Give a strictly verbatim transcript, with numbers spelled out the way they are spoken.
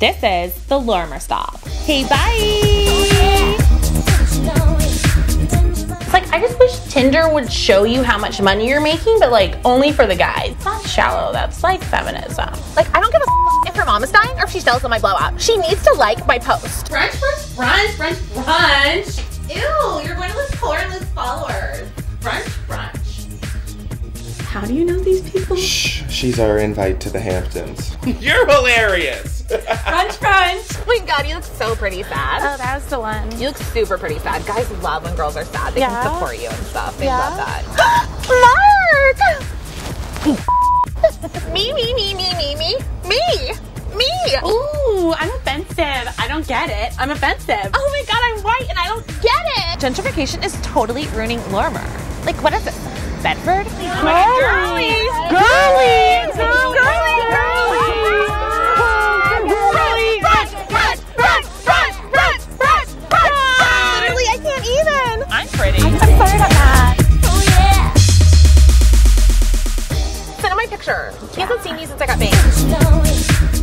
This is the Lorimer Stop. Hey, bye! It's like, I just wish Tinder would show you how much money you're making, but like only for the guys. It's not shallow, that's like feminism. Like, I don't give a f if her mom is dying or if she sells on my blow up. She needs to like my post. Brunch, brunch, brunch, brunch, brunch. Ew, you're going to lose four and lose followers. Brunch, brunch. How do you know these people? Shh, she's our invite to the Hamptons. You're hilarious. Brunch, brunch. Oh my God, you look so pretty sad. Oh, that was the one. You look super pretty sad. Guys love when girls are sad. They yeah. can support you and stuff. They yeah. love that. Mark! Me, me, me, me, me, me, me. Me! Ooh, I'm offensive. I don't get it. I'm offensive. Oh my God, I'm white and I don't get it. Gentrification is totally ruining Lorimer. Like, what is it? Bedford? Girly! Girly! Girly! Girly! Girly! Brunch! Brunch! Brunch! Brunch! Brunch! Brunch! Brunch! Literally, I can't even! I'm pretty. I'm sorry about that. Oh yeah! Send him my picture. He hasn't seen me since I got banged.